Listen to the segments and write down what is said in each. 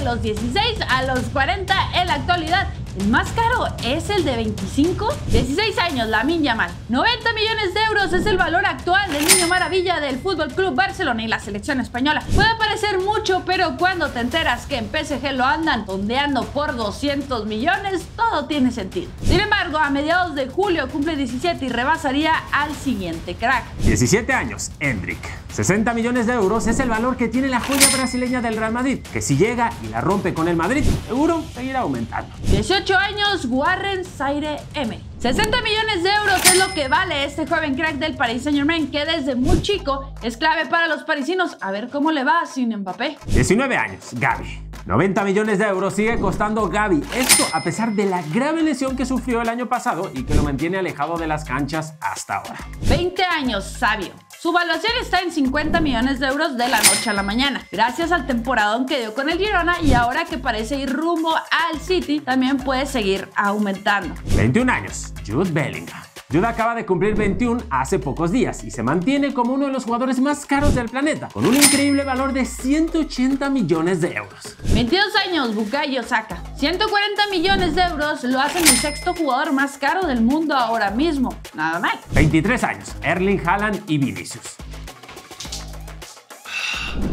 de los 16 a los 40 en la actualidad. El más caro es el de 25, 16 años, Lamine Yamal. 90 millones de euros es el valor actual del niño maravilla del Fútbol Club Barcelona y la selección española. Puede parecer mucho, pero cuando te enteras que en PSG lo andan tondeando por 200 millones, todo tiene sentido. Sin embargo, a mediados de julio cumple 17 y rebasaría al siguiente crack. 17 años, Endrick. 60 millones de euros es el valor que tiene la joya brasileña del Real Madrid, que si llega y la rompe con el Madrid, seguro seguirá aumentando. 18 años, Warren Zaire M. 60 millones de euros es lo que vale este joven crack del Paris Saint Germain, que desde muy chico es clave para los parisinos. A ver cómo le va sin Mbappé. 19 años, Gavi. 90 millones de euros sigue costando Gavi, esto a pesar de la grave lesión que sufrió el año pasado y que lo mantiene alejado de las canchas hasta ahora. 20 años, Sabio. Su valuación está en 50 millones de euros de la noche a la mañana, gracias al temporadón que dio con el Girona, y ahora que parece ir rumbo al City, también puede seguir aumentando. 21 años, Jude Bellingham. Jude acaba de cumplir 21 hace pocos días y se mantiene como uno de los jugadores más caros del planeta, con un increíble valor de 180 millones de euros. 22 años, Bukayo Saka. 140 millones de euros lo hacen el sexto jugador más caro del mundo ahora mismo. Nada mal. 23 años, Erling Haaland y Vinicius.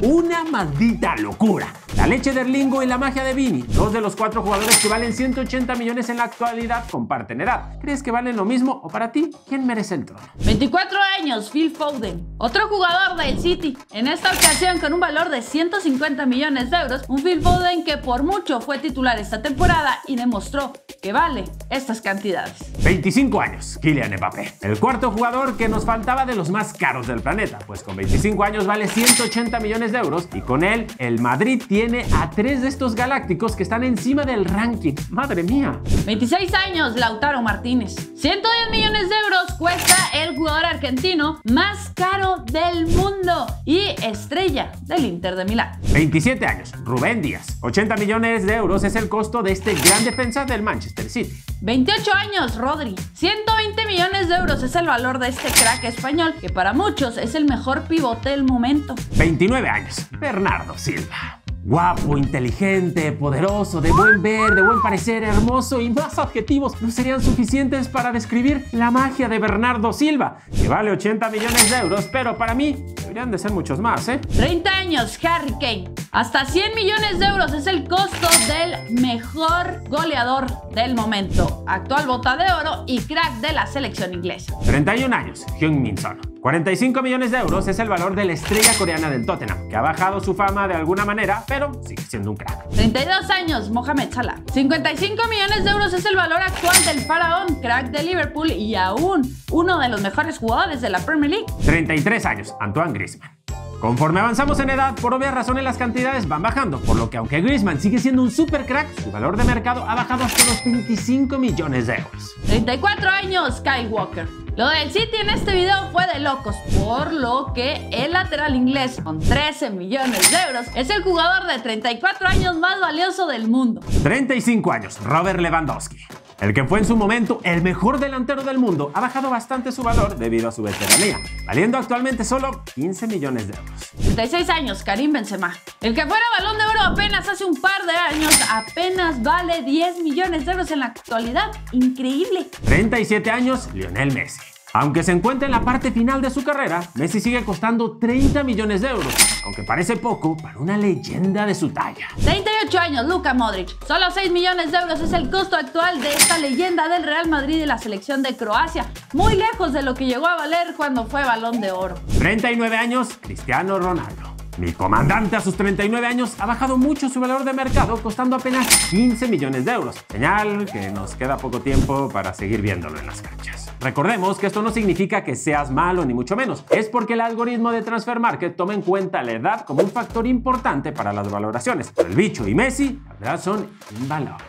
Una maldita locura. La leche de Erlingo y la magia de Vini, dos de los 4 jugadores que valen 180 millones en la actualidad, comparten edad. ¿Crees que valen lo mismo o para ti, quién merece el trono? 24 años, Phil Foden. Otro jugador del City. En esta ocasión con un valor de 150 millones de euros, un Phil Foden que por mucho fue titular esta temporada y demostró que vale estas cantidades. 25 años, Kylian Mbappé. El cuarto jugador que nos faltaba de los más caros del planeta, pues con 25 años vale 180 millones de euros y con él el Madrid tiene a 3 de estos galácticos que están encima del ranking. ¡Madre mía! 26 años, Lautaro Martínez. 110 millones de euros cuesta el jugador argentino más caro del mundo y estrella del Inter de Milán. 27 años, Rubén Díaz. 80 millones de euros es el costo de este gran defensa del Manchester City. 28 años, Rodri. 120 millones de euros es el valor de este crack español, que para muchos es el mejor pivote del momento. 29 años, Bernardo Silva. Guapo, inteligente, poderoso, de buen ver, de buen parecer, hermoso y más adjetivos no serían suficientes para describir la magia de Bernardo Silva, que vale 80 millones de euros, pero para mí deberían de ser muchos más, ¿eh? 30 años, Harry Kane. Hasta 100 millones de euros es el costo del mejor goleador del momento, actual Bota de Oro y crack de la selección inglesa. 31 años, Heung-min Son. 45 millones de euros es el valor de la estrella coreana del Tottenham, que ha bajado su fama de alguna manera, pero sigue siendo un crack. 32 años, Mohamed Salah. 55 millones de euros es el valor actual del faraón, crack de Liverpool y aún uno de los mejores jugadores de la Premier League. 33 años, Antoine Griezmann. Conforme avanzamos en edad, por obvias razones las cantidades van bajando, por lo que aunque Griezmann sigue siendo un super crack, su valor de mercado ha bajado hasta los 25 millones de euros. 34 años, Kyle Walker. Lo del City en este video fue de locos, por lo que el lateral inglés con 13 millones de euros es el jugador de 34 años más valioso del mundo. 35 años, Robert Lewandowski. El que fue en su momento el mejor delantero del mundo ha bajado bastante su valor debido a su veteranía, valiendo actualmente solo 15 millones de euros. 36 años, Karim Benzema. El que fuera Balón de Oro apenas hace un par de años, apenas vale 10 millones de euros en la actualidad. Increíble. 37 años, Lionel Messi. Aunque se encuentra en la parte final de su carrera, Messi sigue costando 30 millones de euros, aunque parece poco para una leyenda de su talla. 38 años, Luka Modric. Solo 6 millones de euros es el costo actual de esta leyenda del Real Madrid y la selección de Croacia, muy lejos de lo que llegó a valer cuando fue Balón de Oro. 39 años, Cristiano Ronaldo. Mi comandante a sus 39 años ha bajado mucho su valor de mercado, costando apenas 15 millones de euros. Señal que nos queda poco tiempo para seguir viéndolo en las canchas. Recordemos que esto no significa que seas malo ni mucho menos. Es porque el algoritmo de Transfer Market toma en cuenta la edad como un factor importante para las valoraciones. Pero el bicho y Messi, la verdad, son invalorables.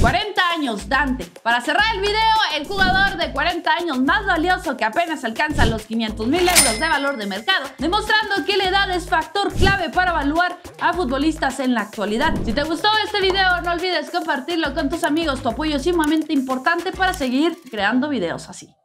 40 años, Dante. Para cerrar el video, el jugador de 40 años más valioso que apenas alcanza los 500.000 euros de valor de mercado, demostrando que la edad es factor clave para evaluar a futbolistas en la actualidad. Si te gustó este video, no olvides compartirlo con tus amigos, tu apoyo es sumamente importante para seguir creando videos así.